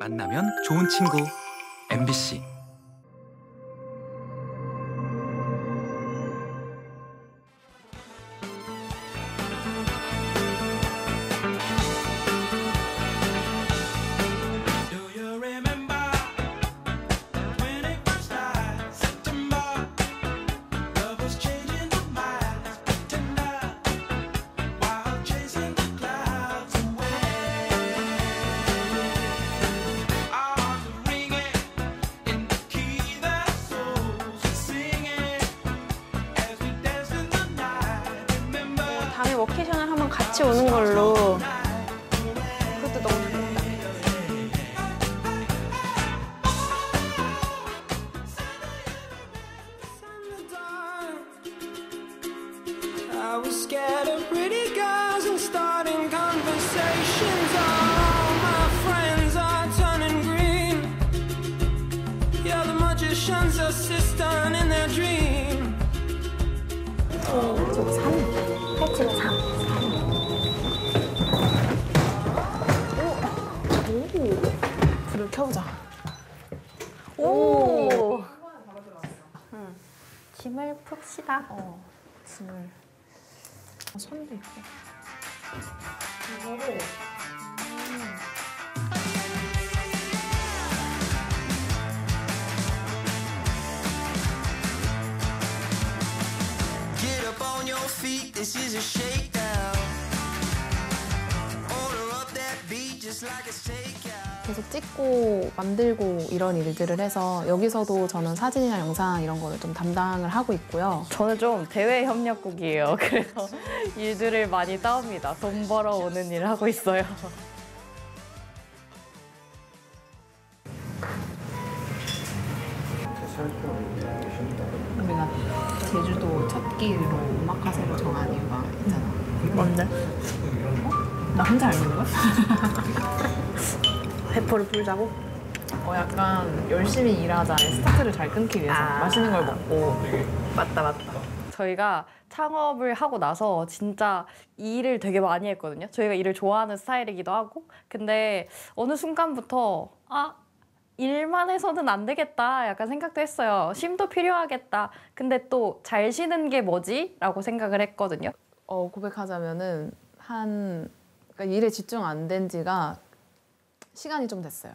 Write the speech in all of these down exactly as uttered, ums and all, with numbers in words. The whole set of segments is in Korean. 만나면 좋은 친구 엠비씨 다음에 워케이션을 한번 같이 오는 걸로. 그것도 너무 좋겠다. 불을 켜보자. 오! 응. 짐을 풉시다. 어, 짐을. 어, 선도 있고. 이거를. Get up on your feet. This is a shakedown. Order up that beat just like it's takeout. 계속 찍고 만들고 이런 일들을 해서 여기서도 저는 사진이나 영상 이런 거를 좀 담당을 하고 있고요. 저는 좀 대외 협력국이에요. 그래서 일들을 많이 따옵니다. 돈 벌어오는 일을 하고 있어요. 우리가 제주도 첫 끼로 오마카세로 정한 이유가 있잖아. 뭔데? 어? 나 혼자 알고 있는 거야? 배포를 풀자고? 어, 약간 열심히 일하자. 스타트를 잘 끊기 위해서 아 맛있는 걸 먹고. 맞다 맞다. 저희가 창업을 하고 나서 진짜 일을 되게 많이 했거든요. 저희가 일을 좋아하는 스타일이기도 하고. 근데 어느 순간부터 아, 일만 해서는 안 되겠다 약간 생각도 했어요. 쉼도 필요하겠다. 근데 또 잘 쉬는 게 뭐지? 라고 생각을 했거든요. 어, 고백하자면은 한 그러니까 일에 집중 안 된 지가 시간이 좀 됐어요.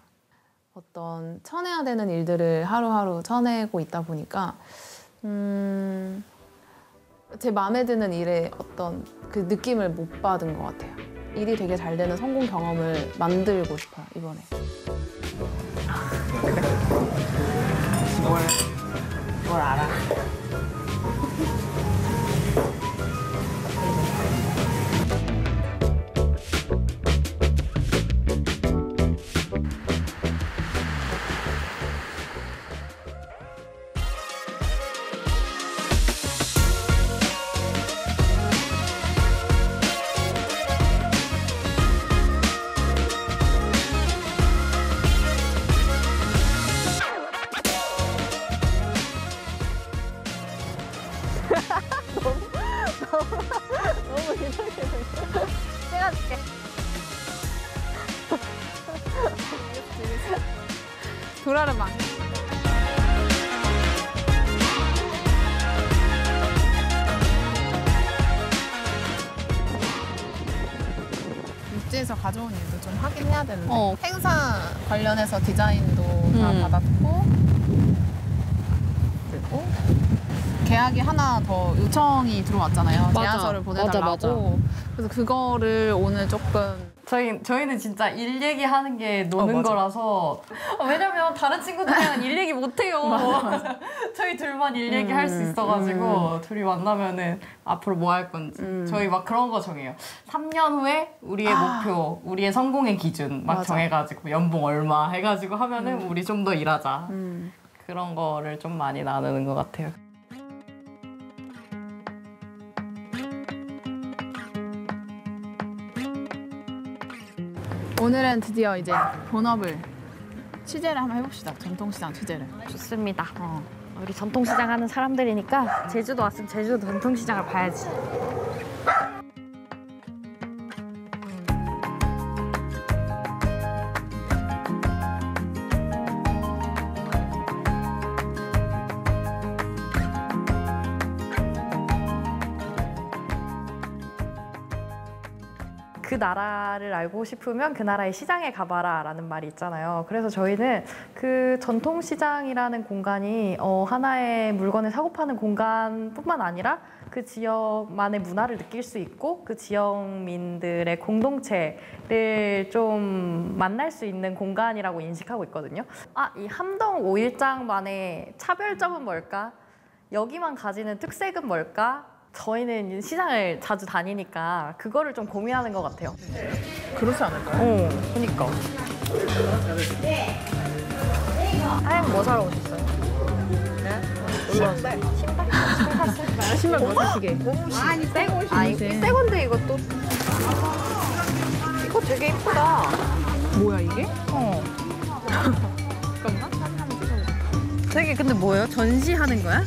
어떤 쳐내야 되는 일들을 하루하루 쳐내고 있다 보니까 음, 제 마음에 드는 일에 어떤 그 느낌을 못 받은 것 같아요. 일이 되게 잘 되는 성공 경험을 만들고 싶어요, 이번에. 그래? 뭘, 뭘 알아? 너무, 너무, 너무 이상해. 찍어줄게. 돌아를 막. 육지에서 가져온 일도 좀 하긴 해야 되는데. 어. 행사 관련해서 디자인도 음. 다 받았고. 그리고. 계약이 하나 더 요청이 들어왔잖아요. 맞아. 제안서를 보내달라고. 맞아, 맞아. 그래서 그거를 오늘 조금 저희, 저희는 진짜 일 얘기하는 게 노는 어, 거라서 왜냐면 다른 친구들이랑 일 얘기 못해요. 맞아, 맞아. 저희 둘만 일 얘기할 음, 수 있어가지고 음. 둘이 만나면은 앞으로 뭐 할 건지 음. 저희 막 그런 거 정해요. 삼 년 후에 우리의 아. 목표, 우리의 성공의 기준 막 맞아. 정해가지고 연봉 얼마 해가지고 하면은 음. 우리 좀 더 일하자. 음. 그런 거를 좀 많이 나누는 것 같아요. 오늘은 드디어 이제 본업을 취재를 한번 해봅시다. 전통시장 취재를. 좋습니다. 어. 우리 전통시장 하는 사람들이니까 제주도 왔으면 제주도 전통시장을 봐야지. 그 나라를 알고 싶으면 그 나라의 시장에 가봐라 라는 말이 있잖아요. 그래서 저희는 그 전통시장이라는 공간이 어, 하나의 물건을 사고 파는 공간뿐만 아니라 그 지역만의 문화를 느낄 수 있고 그 지역민들의 공동체를 좀 만날 수 있는 공간이라고 인식하고 있거든요. 아, 이 함동 오일장만의 차별점은 뭘까? 여기만 가지는 특색은 뭘까? 저희는 시장을 자주 다니니까 그거를 좀 고민하는 것 같아요. 그렇지 않을까요? 어, 그러니까. 하얀 뭐 사러 오셨어요? 신발. 신발? 신발? 신발 뭐 사시게? 아니, 새 건데. 아니, 새 건데 이것도. 이거 되게 이쁘다. 뭐야 이게? 어. 잠깐만. 되게 근데 뭐예요? 전시하는 거야?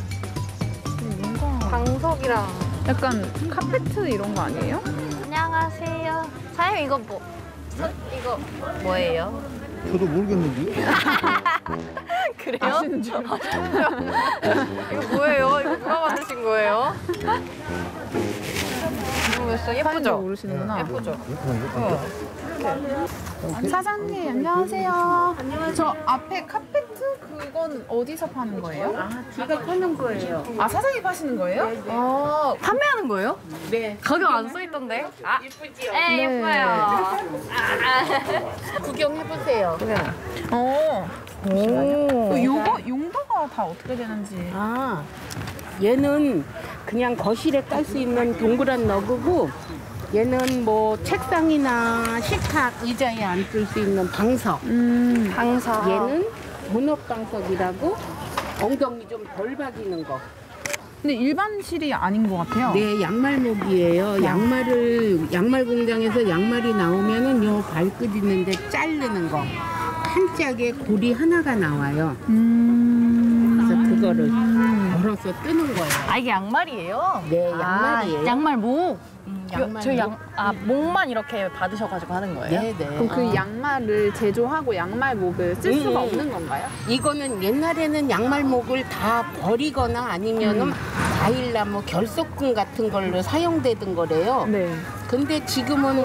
방석이랑 약간 카페트 이런 거 아니에요? 안녕하세요. 사장님 이거 뭐 서, 이거 뭐예요? 저도 모르겠는데. 그래요? 아시는 줄. 이거 뭐예요? 이거 누가 만드신 거예요? 모르겠어. 예쁘죠? 모르시는구나. 예쁘죠? 어. 이렇게. 사장님 안녕하세요. 안녕하세요. 저 앞에 카페트 그건 어디서 파는 거예요? 아, 제가 파는 거예요. 아, 사장님 파시는 거예요? 네, 네. 아, 판매하는 거예요? 네. 가격 안 써 있던데? 아, 예쁘지요? 네, 예뻐요. 아. 구경해보세요. 네. 어. 오. 요거 용도가 다 어떻게 되는지. 아, 얘는 그냥 거실에 깔 수 있는 동그란 너구고, 얘는 뭐 책상이나 식탁, 의자에 앉을 수 있는 방석. 음, 방석. 얘는 본업방석이라고 엉덩이 좀 덜 박이는 거. 근데 일반실이 아닌 것 같아요. 네, 양말목이에요. 양말을, 양말 공장에서 양말이 나오면은 요 발끝 있는데 자르는 거. 한 짝에 고리 하나가 나와요. 음. 그래서 그거를 걸어서 뜨는 거예요. 아, 이게 양말이에요? 네, 양말이에요. 아, 양말목? 음, 양말 저 양, 아, 목만 이렇게 받으셔가지고 하는 거예요? 네네. 그럼 그 아. 양말을 제조하고 양말목을 쓸 수가 음. 없는 건가요? 이거는 옛날에는 양말목을 다 버리거나 아니면 음. 과일나무 결석금 같은 걸로 사용되던 거래요. 네. 근데 지금은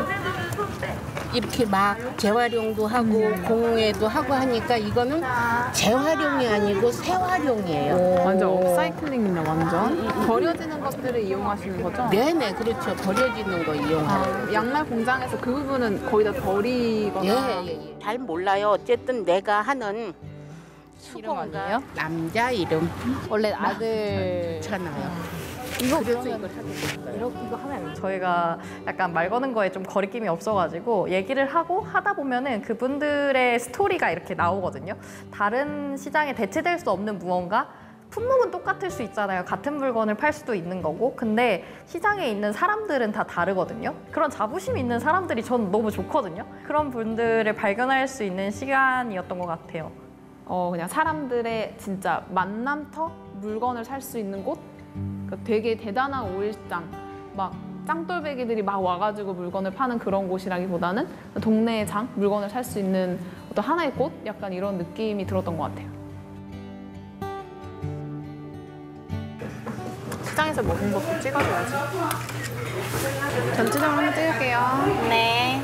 이렇게 막 재활용도 하고 음. 공예도 하고 하니까 이거는 재활용이 아니고 새활용이에요. 오. 완전 업사이클링이네, 완전. 음. 버려지는 것들을 이용하시는 거죠? 네네, 그렇죠. 버려지는 거 이용하고. 아, 양말 공장에서 그 부분은 거의 다 버리거나. 예, 예. 잘 몰라요. 어쨌든 내가 하는 수건이에요? 남자 이름. 원래 아들. 괜찮아요. 이거 그래서 이걸 하게 됐어요. 이렇게 이거 하면 저희가 약간 말 거는 거에 좀 거리낌이 없어가지고 얘기를 하고 하다 보면은 그분들의 스토리가 이렇게 나오거든요. 다른 시장에 대체될 수 없는 무언가. 품목은 똑같을 수 있잖아요. 같은 물건을 팔 수도 있는 거고. 근데 시장에 있는 사람들은 다 다르거든요. 그런 자부심 있는 사람들이 전 너무 좋거든요. 그런 분들을 발견할 수 있는 시간이었던 것 같아요. 어, 그냥 사람들의 진짜 만남터? 물건을 살 수 있는 곳? 되게 대단한 오일장, 막 짱돌배기들이 막 와가지고 물건을 파는 그런 곳이라기보다는 동네의 장, 물건을 살 수 있는 어떤 하나의 곳? 약간 이런 느낌이 들었던 것 같아요. 시장에서 먹은 것도 찍어줘야지. 전체적으로 한번 찍을게요. 네.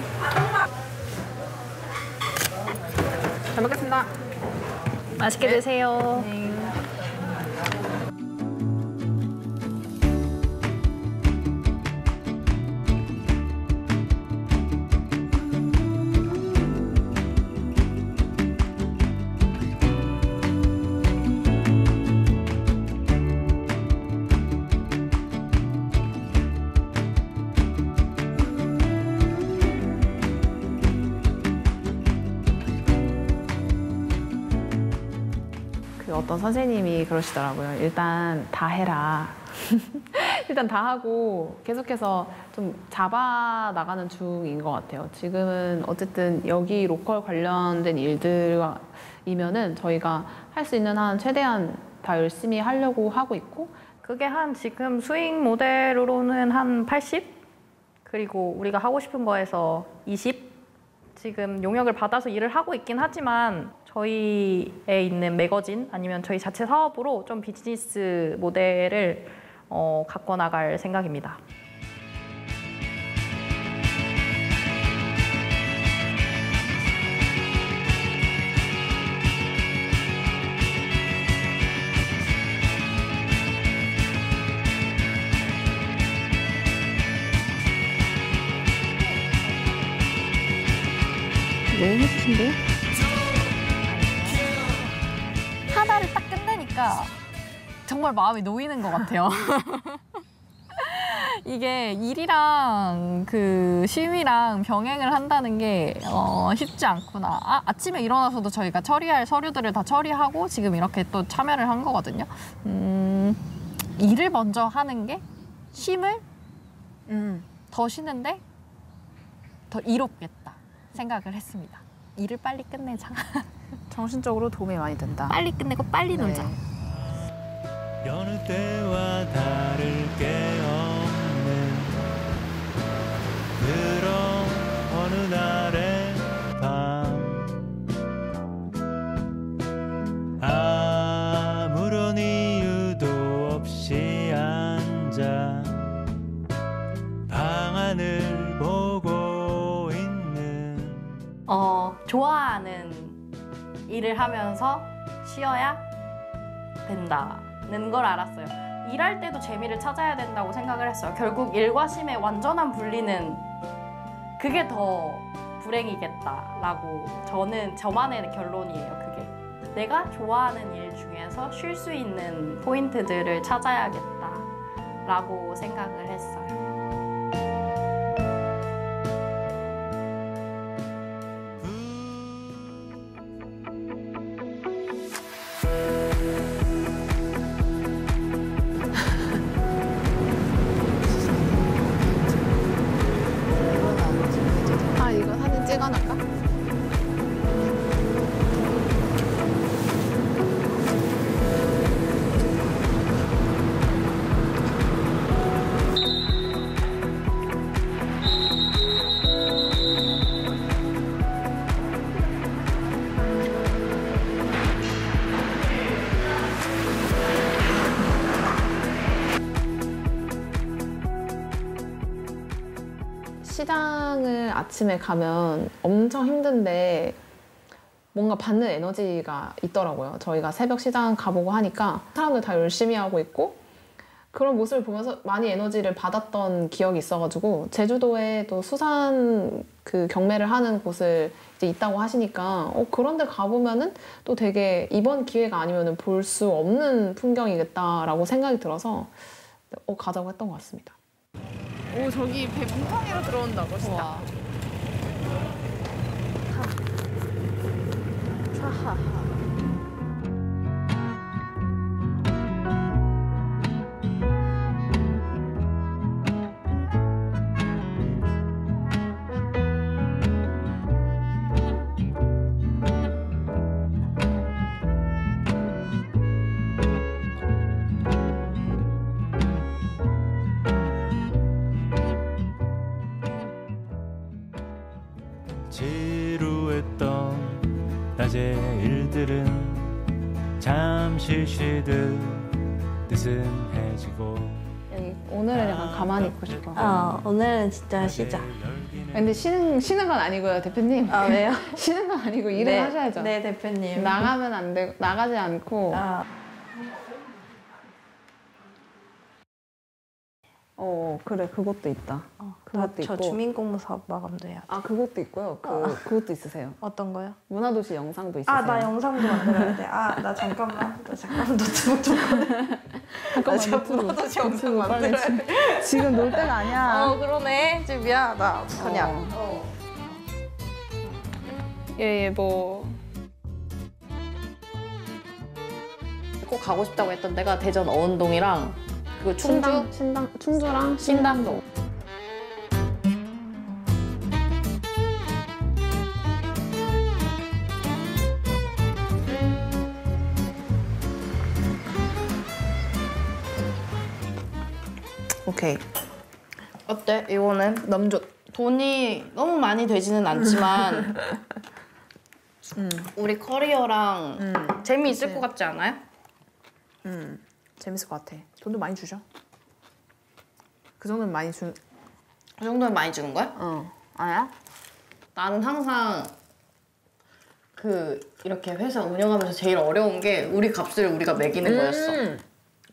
잘 먹겠습니다. 맛있게 네. 드세요. 네. 어떤 선생님이 그러시더라고요. 일단 다 해라. 일단 다 하고 계속해서 좀 잡아 나가는 중인 것 같아요. 지금은 어쨌든 여기 로컬 관련된 일들이면은 저희가 할 수 있는 한 최대한 다 열심히 하려고 하고 있고, 그게 한 지금 수익 모델로는 한 팔십? 그리고 우리가 하고 싶은 거에서 이십? 지금 용역을 받아서 일을 하고 있긴 하지만 저희에 있는 매거진 아니면 저희 자체 사업으로 좀 비즈니스 모델을 어, 갖고 나갈 생각입니다. 네, 해주신대요. 하나를 딱 끝내니까 정말 마음이 놓이는 것 같아요. 이게 일이랑 그 쉼이랑 병행을 한다는 게 어, 쉽지 않구나. 아, 아침에 일어나서도 저희가 처리할 서류들을 다 처리하고 지금 이렇게 또 참여를 한 거거든요. 음, 일을 먼저 하는 게 쉼을 음, 더 쉬는데 더 이롭겠다 생각을 했습니다. 일을 빨리 끝내자. 정신적으로 도움이 많이 된다. 빨리 끝내고 빨리 네. 놀자. 여느 때와 다를 게 없는 그런 어느 날의 밤 아무런 이유도 없이 앉아 방안을 보고 있는 어, 좋아하는 일을 하면서 쉬어야 된다. 는 걸 알았어요. 일할 때도 재미를 찾아야 된다고 생각을 했어요. 결국 일과 쉼의 완전한 분리는 그게 더 불행이겠다라고 저는 저만의 결론이에요. 그게 내가 좋아하는 일 중에서 쉴 수 있는 포인트들을 찾아야겠다라고 생각을 했어요. 시장을 아침에 가면 엄청 힘든데 뭔가 받는 에너지가 있더라고요. 저희가 새벽 시장 가보고 하니까 사람들 다 열심히 하고 있고 그런 모습을 보면서 많이 에너지를 받았던 기억이 있어가지고 제주도에 또 수산 그 경매를 하는 곳을 이제 있다고 하시니까 어, 그런 데 가보면은 또 되게 이번 기회가 아니면은 볼 수 없는 풍경이겠다라고 생각이 들어서 어, 가자고 했던 것 같습니다. 오, 저기 배 뭉텅이로 들어온다. 멋있다. 하하하. 지루했던 낮의 일들은 잠시 쉬듯 느슨해지고 오늘은 약간 가만히 있고 싶어. 어, 오늘은 진짜 쉬자. 근데 쉬는, 쉬는 건 아니고요, 대표님. 아, 왜요? 쉬는 건 아니고 일을 네, 하셔야죠. 네, 대표님. 나가면 안 되고, 나가지 않고. 아. 어, 그래, 그것도 있다. 어, 그것도 저 있고. 주민공모 사업 마감도 해야 돼. 아, 그것도 있고요. 그, 어. 그것도 있으세요. 어떤 거요? 문화도시 영상도 있으세요. 아, 나 영상도 만들어야 돼. 아, 나 잠깐만. 나 잠깐만 노트북 좀 꺼내. 잠깐만 문화도시 영상 만들어야 돼. 지금 놀 때가 아니야. 어, 그러네. 지금 미안. 나 어떡하냐. 어. 어. 예, 예, 뭐. 꼭 가고 싶다고 했던 데가 대전 어은동이랑 그 충주, 신당, 충주랑 신당동. 오케이. 어때? 이거는 남짓. 돈이 너무 많이 되지는 않지만 음. 우리 커리어랑 음. 재미있을 네. 것 같지 않아요? 음. 재밌을 것 같아. 돈도 많이 주죠. 그 정도는 많이 주... 그 정도는 많이 주는 거야? 어. 아야? 나는 항상 그 이렇게 회사 운영하면서 제일 어려운 게 우리 값을 우리가 매기는 음 거였어.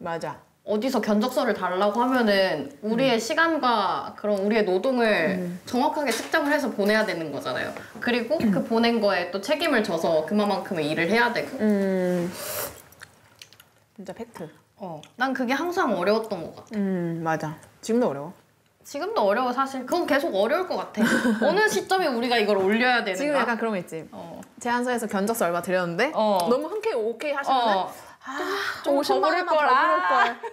맞아. 어디서 견적서를 달라고 하면은 우리의 음. 시간과 그런 우리의 노동을 음. 정확하게 측정을 해서 보내야 되는 거잖아요. 그리고 음. 그 보낸 거에 또 책임을 져서 그만큼의 일을 해야 되고. 음. 진짜 팩트. 어, 난 그게 항상 어려웠던 것 같아. 음, 맞아. 지금도 어려워. 지금도 어려워 사실. 그건 계속 어려울 것 같아. 어느 시점에 우리가 이걸 올려야 되는가? 지금 약간 그런 거 있지. 어. 제안서에서 견적서 얼마 드렸는데 어. 너무 흔쾌히 오케이 하시면은 어. 아, 좀 오십만 원만 덜 부를걸.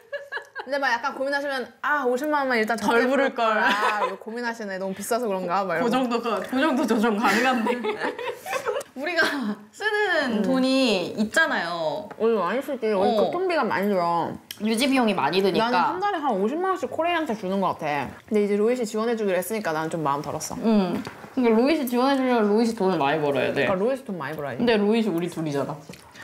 근데 막 약간 고민하시면 아 오십만 원만 일단 덜 부를걸. 아 이거 고민하시네. 너무 비싸서 그런가? 막 이러고. 그 정도가, 그 정도 조정 가능한데. 우리가 쓰는 음. 돈이 있잖아요. 우리 많이 쓰지. 우리 교통비가 어. 많이 들어. 유지 비용이 많이 드니까. 나는 한 달에 한 오십만 원씩 코레이한테 주는 것 같아. 근데 이제 로이 씨 지원해주기로 했으니까 나는 좀 마음 덜었어. 응. 그러니까 로이 씨 지원해주려면 로이 씨 돈을 많이 벌어야 돼. 그러니까 로이 씨 돈 많이 벌어야지. 근데 로이 씨 우리 둘이잖아.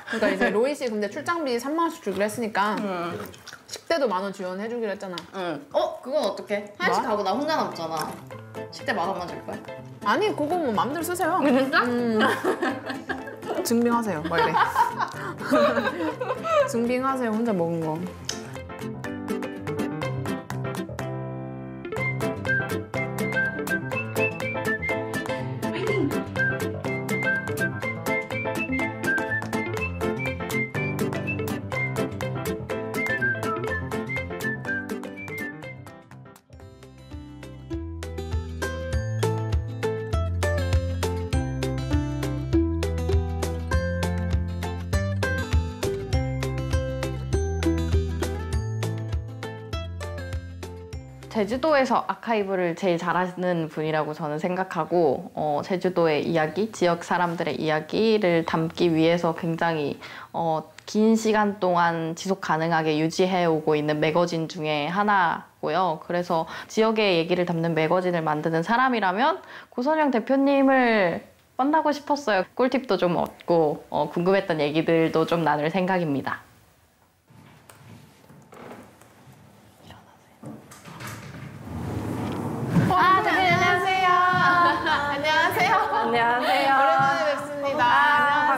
그러니까 이제 로이 씨 근데 출장비 삼만 원씩 주기로 했으니까 음. 식대도 만 원 지원해주기로 했잖아. 응. 어? 그건 어떡해? 하연씨 가고 나 혼자 남잖아. 식대 만 원만 줄 거야? 아니 그거 뭐 마음대로 쓰세요. 진짜? 음. 증빙하세요 빨리. 증빙하세요 혼자 먹은 거. 제주도에서 아카이브를 제일 잘하시는 분이라고 저는 생각하고 어, 제주도의 이야기, 지역 사람들의 이야기를 담기 위해서 굉장히 어, 긴 시간 동안 지속 가능하게 유지해오고 있는 매거진 중에 하나고요. 그래서 지역의 얘기를 담는 매거진을 만드는 사람이라면 고선영 대표님을 만나고 싶었어요. 꿀팁도 좀 얻고 어, 궁금했던 얘기들도 좀 나눌 생각입니다. 아, 대표님 안녕하세요. 안녕하세요. 안녕하세요. 오랜만에 뵙습니다. 아,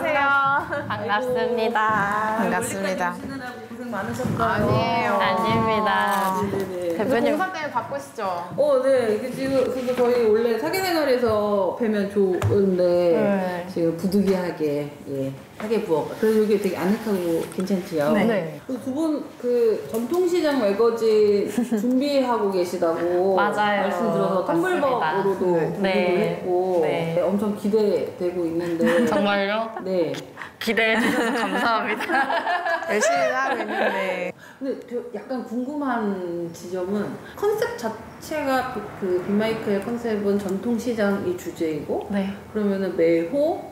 안녕하세요. 반갑습니다. 반갑습니다. 오늘까지 고생 많으셨고요. 아니에요. 아닙니다. 네네네. 대표님 공사 때문에 바쁘시죠? 어, 네. 이게 지금 근데 저희 원래 사계내거리에서 뵈면 좋은데 네. 지금 부득이하게 예. 하게 부엌. 그래서 여기 되게 아늑하고 괜찮지요? 네. 두 분 그 전통시장 매거진 준비하고 계시다고 맞아요. 말씀 들어서 텀블벅으로도 준비를 네. 했고 네. 네. 엄청 기대되고 있는데 정말요? 네. 기대해 주셔서 감사합니다. 열심히 하고 있는데 근데 저 약간 궁금한 지점은 컨셉 자체가 그, 그 빅마이크의 컨셉은 전통시장이 주제이고 네. 그러면은 매호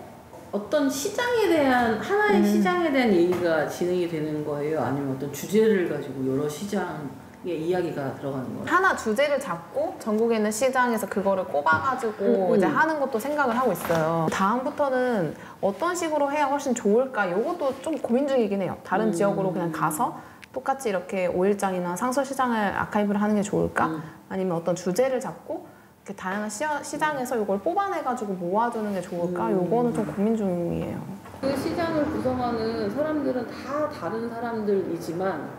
어떤 시장에 대한 하나의 음. 시장에 대한 얘기가 진행이 되는 거예요? 아니면 어떤 주제를 가지고 여러 시장의 이야기가 들어가는 거예요? 하나 주제를 잡고 전국에 있는 시장에서 그거를 꼽아가지고 음. 이제 하는 것도 생각을 하고 있어요. 다음부터는 어떤 식으로 해야 훨씬 좋을까? 이것도 좀 고민 중이긴 해요. 다른 음. 지역으로 그냥 가서 똑같이 이렇게 오일장이나 상설시장을 아카이브를 하는 게 좋을까? 음. 아니면 어떤 주제를 잡고 다양한 시어, 시장에서 이걸 뽑아내가지고 모아두는 게 좋을까? 음. 요거는 좀 고민 중이에요. 그 시장을 구성하는 사람들은 다 다른 사람들이지만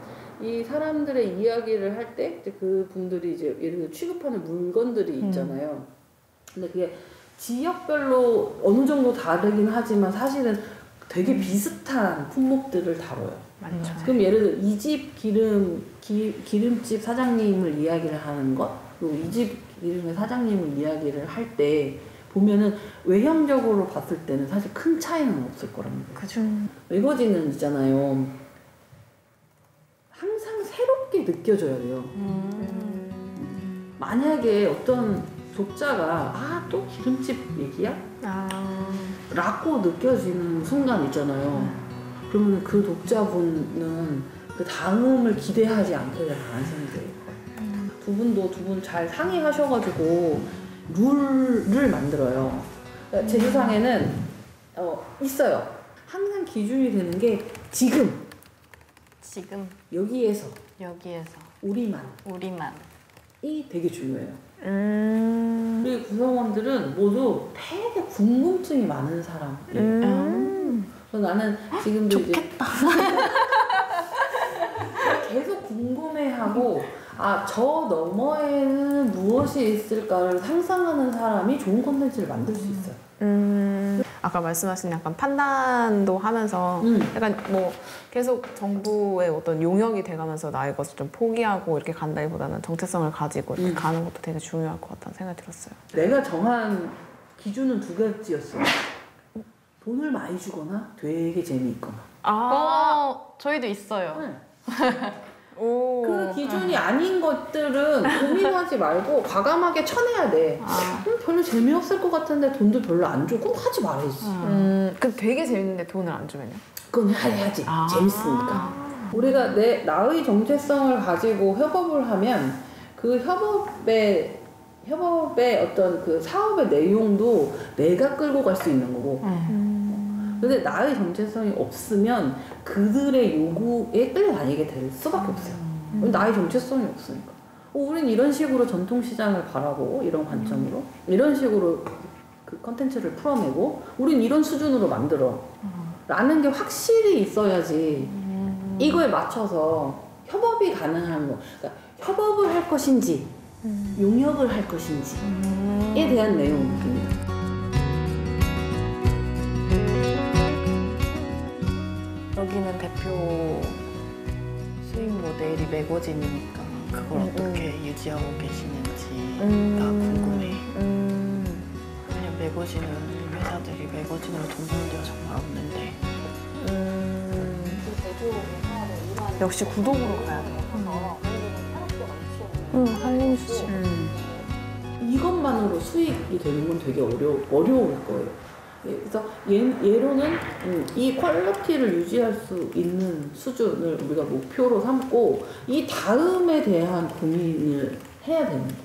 이 사람들의 이야기를 할 때 그 분들이 이제 예를 들어 취급하는 물건들이 있잖아요. 음. 근데 그게 지역별로 어느 정도 다르긴 하지만 사실은 되게 비슷한 품목들을 다뤄요. 맞죠. 그럼 예를 들어 이 집 기름, 기, 기름집 사장님을 이야기를 하는 것, 그리고 이 집 이름의 사장님을 이야기를 할 때 보면은 외형적으로 봤을 때는 사실 큰 차이는 없을 거랍니다. 그죠. 매거진은 있잖아요. 항상 새롭게 느껴져야 돼요. 음. 만약에 어떤 독자가 아, 또 기름집 얘기야? 아. 라고 느껴지는 순간 있잖아요. 음. 그러면 그 독자분은 그 다음을 기대하지 않게 될 가능성이 돼요. 두 분도 두 분 잘 상의하셔가지고 룰을 만들어요. 그러니까 제주상에는 어, 있어요. 항상 기준이 되는 게 지금. 지금. 여기에서. 여기에서. 우리만. 우리만. 이 되게 중요해요. 음. 우리 구성원들은 모두 되게 궁금증이 많은 사람. 음. 그래서 나는 지금도 좋겠다. 이제 계속 궁금해하고 아, 저 너머에는 무엇이 있을까를 상상하는 사람이 좋은 콘텐츠를 만들 수 있어요. 음, 아까 말씀하신 약간 판단도 하면서 음. 약간 뭐 계속 정부의 어떤 용역이 돼가면서 나의 것을 좀 포기하고 이렇게 간다기보다는 정체성을 가지고 이렇게 음. 가는 것도 되게 중요할 것 같다는 생각이 들었어요. 내가 정한 기준은 두 가지였어요. 돈을 많이 주거나 되게 재미있거나. 아, 어, 저희도 있어요. 네. 오. 그 기준이 아닌 것들은 고민하지 말고 과감하게 쳐내야 돼. 아. 음, 별로 재미없을 것 같은데 돈도 별로 안 줘. 그럼 하지 말아야지. 아. 음, 그 되게 재밌는데 돈을 안 주면요? 그건 해야지. 아. 재밌으니까. 우리가 내 나의 정체성을 가지고 협업을 하면 그 협업의 협업의 어떤 그 사업의 내용도 내가 끌고 갈 수 있는 거고. 음. 근데 나의 정체성이 없으면 그들의 요구에 끌려다니게 될 수밖에 없어요. 음. 나의 정체성이 없으니까. 어, 우린 이런 식으로 전통시장을 바라고 이런 관점으로 음. 이런 식으로 그 컨텐츠를 풀어내고 우린 이런 수준으로 만들어 음. 라는 게 확실히 있어야지 음. 이거에 맞춰서 협업이 가능한 거. 그러니까 협업을 할 것인지 음. 용역을 할 것인지에 음. 대한 내용입니다. 여기는 대표 수익 모델이 매거진이니까 그걸 음, 어떻게 음. 유지하고 계시는지가 음, 궁금해. 음. 왜냐면 매거진은 회사들이 매거진으로 돈 버는 데가 정말 없는데. 음. 역시 구독으로 가야 돼요. 응, 살림수지. 음. 이것만으로 수익이 되는 건 되게 어려, 어려울 거예요. 그래서 예, 예로는 이 퀄리티를 유지할 수 있는 수준을 우리가 목표로 삼고 이 다음에 대한 고민을 해야 됩니다.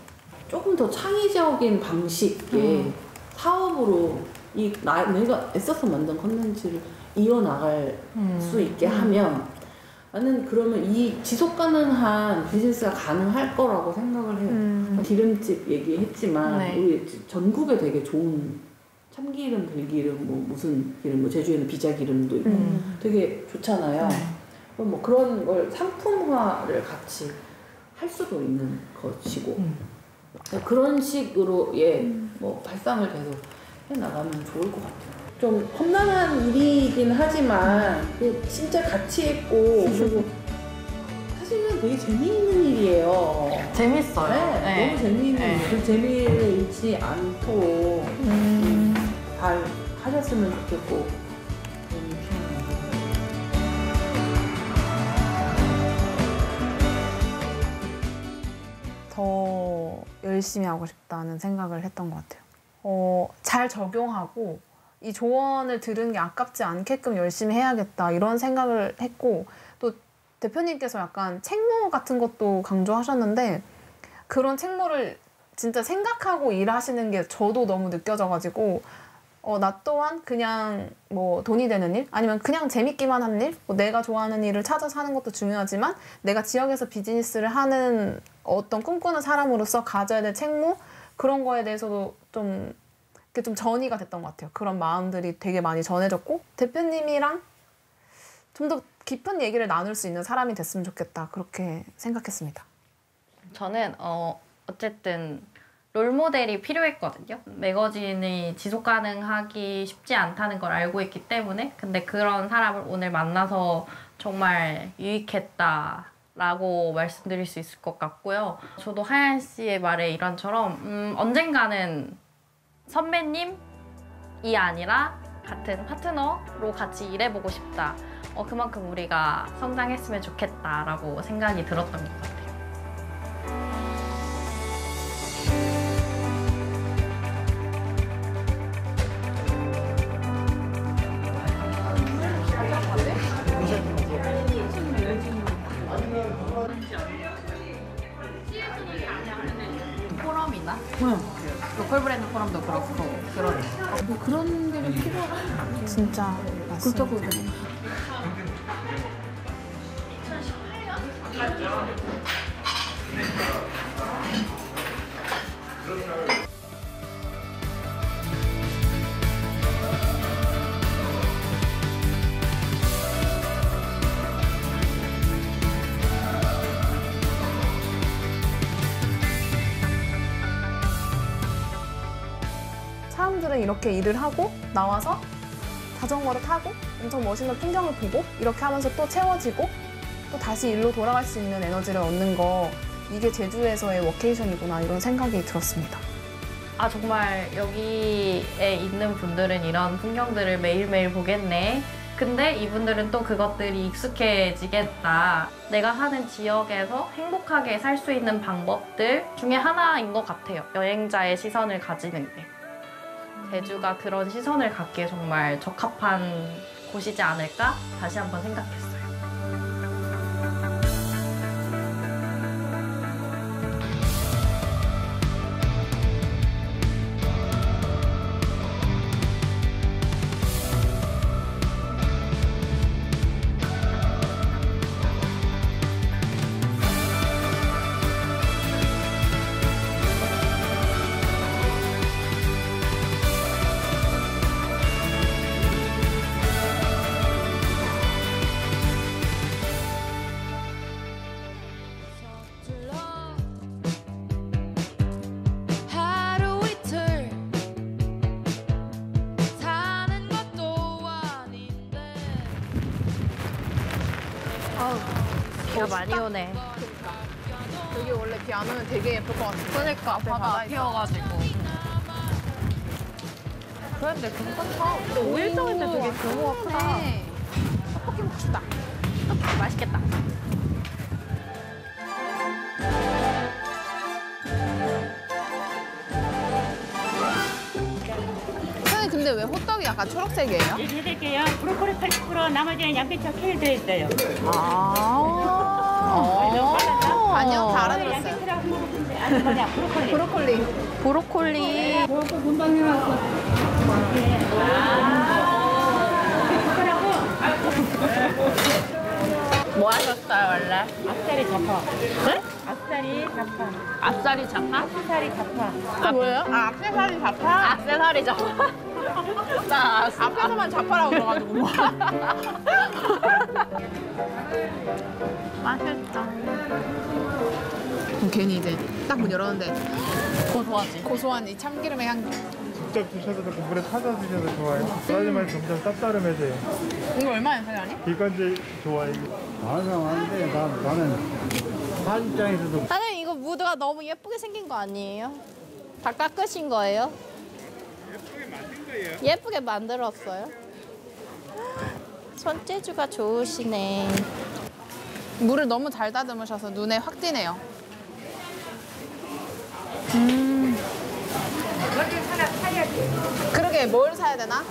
조금 더 창의적인 방식의 음. 사업으로 이 나, 내가 애써서 만든 컨텐츠를 이어나갈 음. 수 있게 하면 나는 그러면 이 지속가능한 비즈니스가 가능할 거라고 생각을 해요. 음. 기름집 얘기했지만 네. 우리 전국에 되게 좋은 참기름, 들기름, 뭐 무슨 기름, 뭐 제주에는 비자기름도 있고 음. 되게 좋잖아요. 음. 뭐 그런 걸 상품화를 같이 할 수도 있는 것이고 음. 그런 식으로의 음. 뭐 발상을 계속 해나가면 좋을 것 같아요. 좀 험난한 일이긴 하지만 진짜 가치 있고 그리고 사실은 되게 재미있는 일이에요. 재밌어요. 네, 네. 너무 재미있는 네. 일. 재미를 잃지 않도록 음. 잘 하셨으면 좋겠고 더 열심히 하고 싶다는 생각을 했던 것 같아요. 어, 잘 적용하고 이 조언을 들은 게 아깝지 않게끔 열심히 해야겠다 이런 생각을 했고 또 대표님께서 약간 책무 같은 것도 강조하셨는데 그런 책무를 진짜 생각하고 일하시는 게 저도 너무 느껴져가지고 어, 나 또한 그냥 뭐 돈이 되는 일 아니면 그냥 재밌기만 한 일 뭐 내가 좋아하는 일을 찾아서 하는 것도 중요하지만 내가 지역에서 비즈니스를 하는 어떤 꿈꾸는 사람으로서 가져야 될 책무 그런 거에 대해서도 좀 이렇게 좀 전이가 됐던 것 같아요. 그런 마음들이 되게 많이 전해졌고 대표님이랑 좀 더 깊은 얘기를 나눌 수 있는 사람이 됐으면 좋겠다 그렇게 생각했습니다. 저는 어, 어쨌든 롤모델이 필요했거든요. 매거진이 지속 가능하기 쉽지 않다는 걸 알고 있기 때문에 근데 그런 사람을 오늘 만나서 정말 유익했다라고 말씀드릴 수 있을 것 같고요. 저도 하얀 씨의 말에 이런처럼 음, 언젠가는 선배님이 아니라 같은 파트너로 같이 일해보고 싶다. 어, 그만큼 우리가 성장했으면 좋겠다라고 생각이 들었던 것 같아요. 포럼이나 응. 로컬 브랜드 포럼도 그렇고 그런 뭐 그런 게 좀 필요하다. 진짜 맞습니다. 그렇다고 사람들은 이렇게 일을 하고 나와서 자전거를 타고 엄청 멋있는 풍경을 보고 이렇게 하면서 또 채워지고 또 다시 일로 돌아갈 수 있는 에너지를 얻는 거, 이게 제주에서의 워케이션이구나 이런 생각이 들었습니다. 아 정말 여기에 있는 분들은 이런 풍경들을 매일매일 보겠네. 근데 이분들은 또 그것들이 익숙해지겠다. 내가 사는 지역에서 행복하게 살 수 있는 방법들 중에 하나인 것 같아요. 여행자의 시선을 가지는 게. 제주가 그런 시선을 갖기에 정말 적합한 곳이지 않을까 다시 한번 생각했어요. 비가 많이 오네. 그러니까. 여기 원래 비 안 오면 되게 예쁠 것 같은데. 그러니까 바다 피어가지고. 그런데 금방차. 근데 오일 정도 되게 규모가 크다. 떡볶이 먹고 싶다. 떡볶이 맛있겠다. 선생님 근데 왜 호떡이 약간 초록색이에요? 예, 드릴게요. 브로콜리 팔십 퍼센트, 나머지는 양배추와 케일 들어있어요. 아. 어 아니요, 다 알아들었어요. 브로콜리. 브로콜리. 브로콜리. 브로콜리 금방 해놨어. 뭐 하셨어요, 원래? 앞살이 잡아. 네? 앞살이 잡아. 앞살이 잡아? 앞살이 잡아. 뭐예요? 아, 앞살이 잡아? 앞살이 잡아. 나 앞에서만 잡아라고 그래가지고. 맛있다. 괜히 이제 딱 문 열었는데 고소하지? 고소한 이 참기름의 향기. 직접 드셔도 좋고 물에 타서 드셔도 좋아요. 쌀이만 점점 쌉싸름해져요. 이거 얼마예요, 사장님? 이건지 좋아요. 항상 하는데 나는 한 입장에서도. 사장님 이거 무드가 너무 예쁘게 생긴 거 아니에요? 다 깎으신 거예요? 예쁘게 만든 거예요? 예쁘게 만들었어요. 손재주가 좋으시네. 물을 너무 잘 다듬으셔서 눈에 확 띄네요. 음. 그러게 뭘 사야 되나?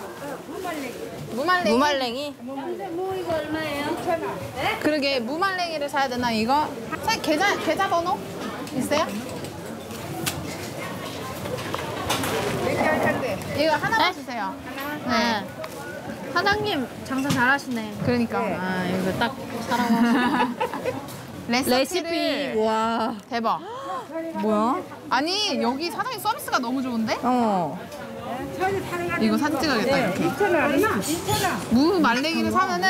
무말랭이. 무말랭이? 무말랭이? 무 이거 얼마예요? 천원. 네? 그러게 무말랭이를 사야 되나 이거? 사장님 계좌, 계좌번호 있어요? 이거 하나만 네? 주세요. 하나? 네. 사장님 장사 잘하시네. 그러니까. 네. 아 이거 딱 사랑하시네. 레시피. 와 대박. 뭐야? 아니 여기 사장님 서비스가 너무 좋은데? 어. 이거 산 찍어야겠다 이렇게. 이천 원. 무 말랭이를 사면은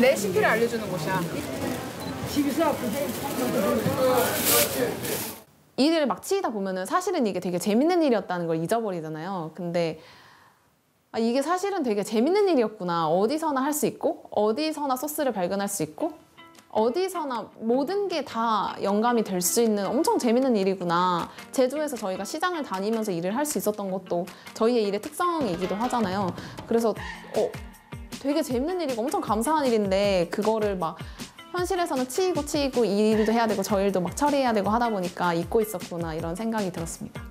레시피를 알려주는 곳이야. 집에서. 일을 막 치이다 보면은 사실은 이게 되게 재밌는 일이었다는 걸 잊어버리잖아요. 근데 아, 이게 사실은 되게 재밌는 일이었구나. 어디서나 할 수 있고 어디서나 소스를 발견할 수 있고 어디서나 모든 게 다 영감이 될 수 있는 엄청 재밌는 일이구나. 제주에서 저희가 시장을 다니면서 일을 할 수 있었던 것도 저희의 일의 특성이기도 하잖아요. 그래서 어, 되게 재밌는 일이고 엄청 감사한 일인데 그거를 막 현실에서는 치이고 치이고 이 일도 해야 되고 저 일도 막 처리해야 되고 하다 보니까 잊고 있었구나 이런 생각이 들었습니다.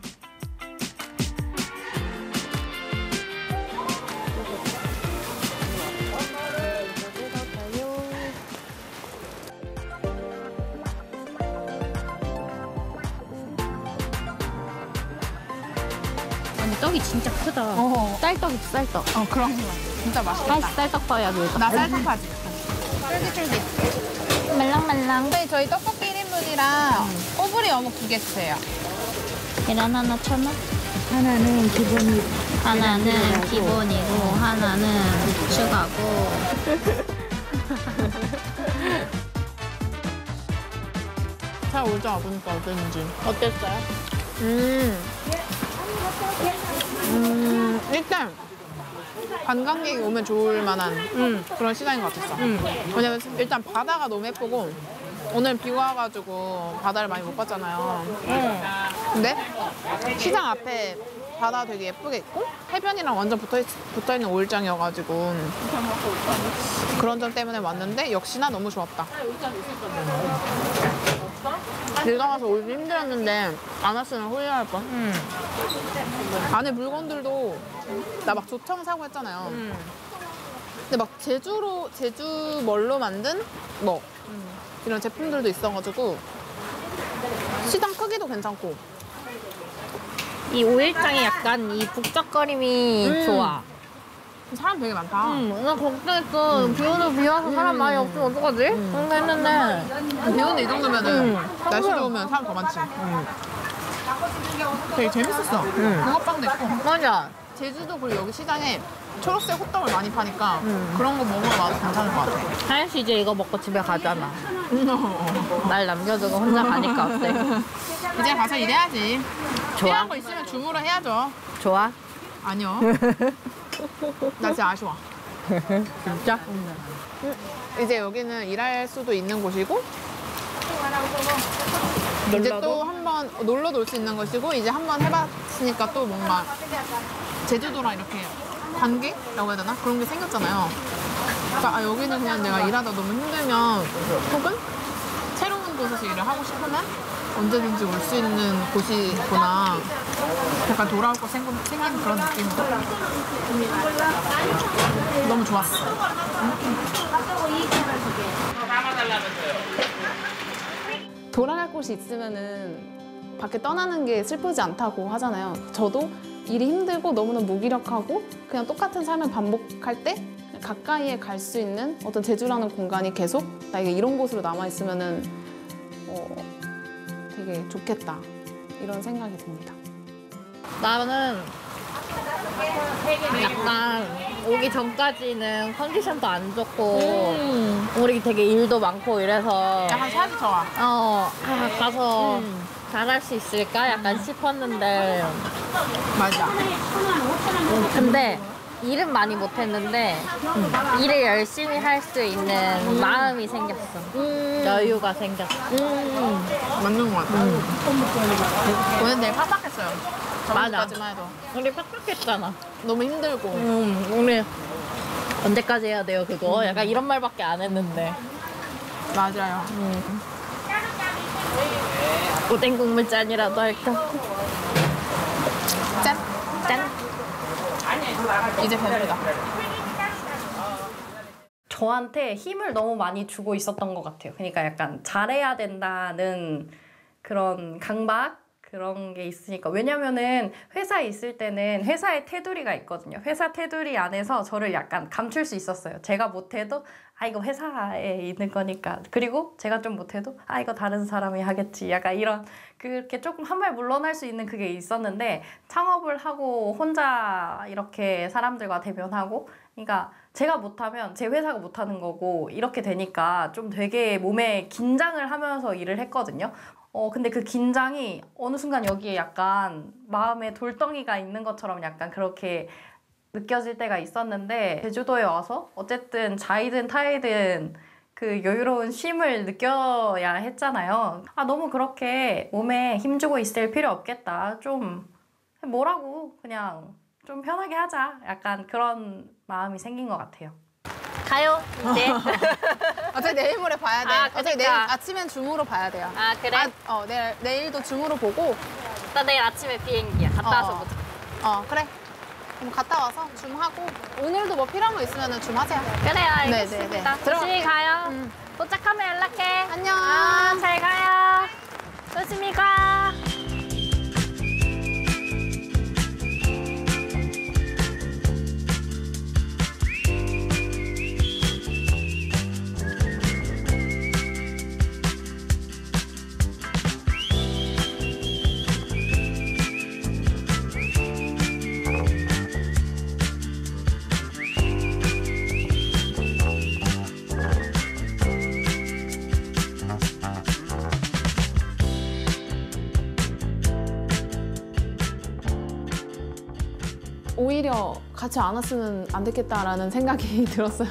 아니 떡이 진짜 크다. 어허. 쌀떡이지 쌀떡. 어 그런 거 진짜 맛있겠다. 쌀떡파야 그거. 나 쌀떡파지. 쫄깃쫄깃. 말랑말랑. 네, 저희 떡볶이 일 인분이랑 음. 꼬부리 어묵 두 개 주세요. 계란 하나 천 원? 하나는 기본이. 하나는 기본이고 하나는 추가고. 잘 오자 와보니까 어땠는지. 어땠어요? 음. 음. 관광객이 오면 좋을 만한 음. 그런 시간인 것 같았어. 음. 왜냐면 일단 바다가 너무 예쁘고 오늘 비 와가지고 바다를 많이 못 봤잖아요. 음. 근데 시장 앞에 바다 되게 예쁘게 있고 해변이랑 완전 붙어있, 붙어있는 오일장이어가지고 그런 점 때문에 왔는데 역시나 너무 좋았다. 늙어가서 오기 힘들었는데 안 왔으면 후회할 뻔. 음. 안에 물건들도 나 막 조청 사고 했잖아요. 음. 근데 막 제주로 제주 뭘로 만든 뭐 음. 이런 제품들도 있어가지고 시장 크기도 괜찮고 이 오일장이 약간 이 북적거림이 음. 좋아. 사람 되게 많다. 응, 나 걱정했어. 음. 비 오는 비 와서 사람 음. 많이 없으면 어떡하지? 응, 음. 했는데. 비 오는 이 정도면 음. 날씨 좋으면 사람 더 많지. 음. 되게 재밌었어. 붕어빵도 음. 있고. 맞아. 제주도 그리고 여기 시장에 초록색 호떡을 많이 파니까 음. 그런 거 먹으면 맛이 괜찮을 것 같아. 하연 씨 이제 이거 먹고 집에 가잖아. 날 남겨두고 혼자 가니까 어때? 이제 가서 일해야지. 좋아. 필요한 거 있으면 줌으로 해야죠. 좋아? 아니요. 나 진짜 아쉬워. 진짜? 응. 이제 여기는 일할 수도 있는 곳이고 놀라도? 이제 또 한 번 놀러도 올 수 있는 것이고 이제 한 번 해봤으니까 또 뭔가 제주도랑 이렇게 관계라고 해야 되나? 그런 게 생겼잖아요. 그러니까 아, 여기는 그냥 내가 일하다 너무 힘들면 혹은 새로운 곳에서 일을 하고 싶으면 언제든지 올 수 있는 곳이구나. 약간 돌아올 거 생긴, 생긴 그런 느낌. 너무 좋았어. 돌아갈 곳이 있으면은 밖에 떠나는 게 슬프지 않다고 하잖아요. 저도 일이 힘들고 너무너무 무기력하고 그냥 똑같은 삶을 반복할 때 가까이에 갈 수 있는 어떤 제주라는 공간이 계속 나에게 이런 곳으로 남아있으면은 어, 되게 좋겠다 이런 생각이 듭니다. 나는 약간 오기 전까지는 컨디션도 안 좋고 음. 우리 되게 일도 많고 이래서 약간 살이 좋아. 어, 아, 가서 음. 잘할 수 있을까 약간 음. 싶었는데 맞아. 음, 근데 일은 많이 못했는데 음. 일을 열심히 할 수 있는 음. 마음이 생겼어. 음. 여유가 생겼어. 음. 맞는 것 같아. 음. 오늘 되게 팍팍했어요. 맞아. 우리 팍팍했잖아. 너무 힘들고. 음. 오늘 언제까지 해야 돼요 그거? 음. 약간 이런 말밖에 안 했는데. 맞아요. 음. 오뎅 국물 짠이라도 할까? 짠. 짠. 이제 배부르다. 저한테 힘을 너무 많이 주고 있었던 것 같아요. 그러니까 약간 잘해야 된다는 그런 강박? 그런 게 있으니까. 왜냐면은 회사에 있을 때는 회사의 테두리가 있거든요. 회사 테두리 안에서 저를 약간 감출 수 있었어요. 제가 못해도 아 이거 회사에 있는 거니까. 그리고 제가 좀 못해도 아 이거 다른 사람이 하겠지. 약간 이런 그렇게 조금 한 발 물러날 수 있는 그게 있었는데 창업을 하고 혼자 이렇게 사람들과 대면하고 그러니까 제가 못하면 제 회사가 못하는 거고 이렇게 되니까 좀 되게 몸에 긴장을 하면서 일을 했거든요. 어 근데 그 긴장이 어느 순간 여기에 약간 마음에 돌덩이가 있는 것처럼 약간 그렇게 느껴질 때가 있었는데 제주도에 와서 어쨌든 자이든 타이든 그 여유로운 쉼을 느껴야 했잖아요. 아 너무 그렇게 몸에 힘주고 있을 필요 없겠다. 좀 뭐라고 그냥 좀 편하게 하자. 약간 그런 마음이 생긴 것 같아요. 가요 이제. 어차피 내일 모레 봐야 돼. 아, 그러니까. 어차피 내일 아침엔 줌으로 봐야 돼요. 아 그래? 아, 어 내일 내일도 줌으로 보고. 나 내일 아침에 비행기야. 갔다 어, 와서 보자. 어 그래. 그럼 갔다 와서 줌 하고 오늘도 뭐 필요한 거 있으면은 줌 하세요. 그래요 알겠습니다. 조심히 가요. 음. 도착하면 연락해. 안녕. 아, 잘 가요. 조심히 가. 같이 안 왔으면 안 됐겠다라는 생각이 들었어요.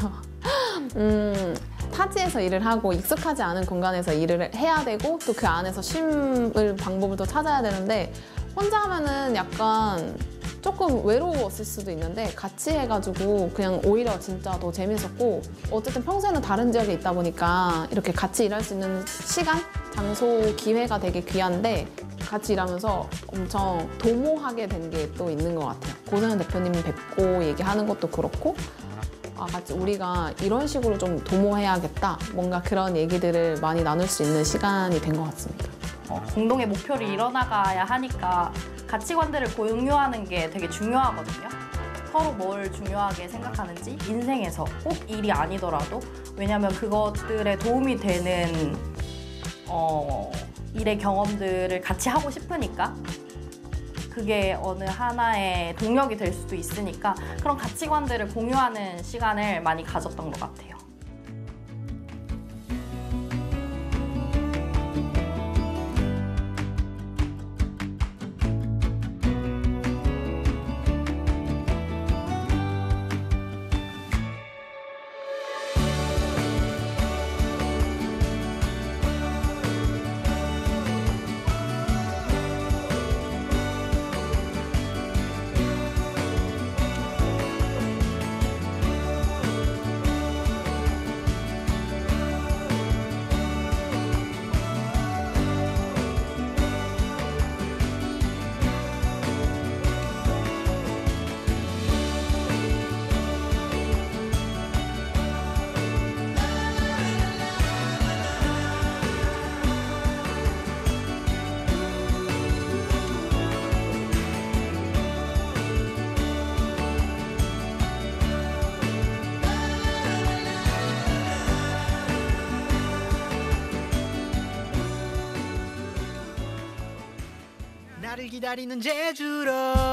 음, 타지에서 일을 하고 익숙하지 않은 공간에서 일을 해야 되고 또 그 안에서 쉼을 방법을 또 찾아야 되는데 혼자 하면은 약간 조금 외로웠을 수도 있는데 같이 해가지고 그냥 오히려 진짜 더 재밌었고, 어쨌든 평소에는 다른 지역에 있다 보니까 이렇게 같이 일할 수 있는 시간, 장소, 기회가 되게 귀한데 같이 일하면서 엄청 도모하게 된 게 또 있는 것 같아요. 고선영 대표님 뵙고 얘기하는 것도 그렇고, 아, 같이 우리가 이런 식으로 좀 도모해야겠다, 뭔가 그런 얘기들을 많이 나눌 수 있는 시간이 된 것 같습니다. 어, 공동의 목표를 이뤄나가야 하니까 가치관들을 공유하는 게 되게 중요하거든요. 서로 뭘 중요하게 생각하는지, 인생에서 꼭 일이 아니더라도, 왜냐면 그것들에 도움이 되는 어, 일의 경험들을 같이 하고 싶으니까 그게 어느 하나의 동력이 될 수도 있으니까 그런 가치관들을 공유하는 시간을 많이 가졌던 것 같아요. 나를 기다리는 제주로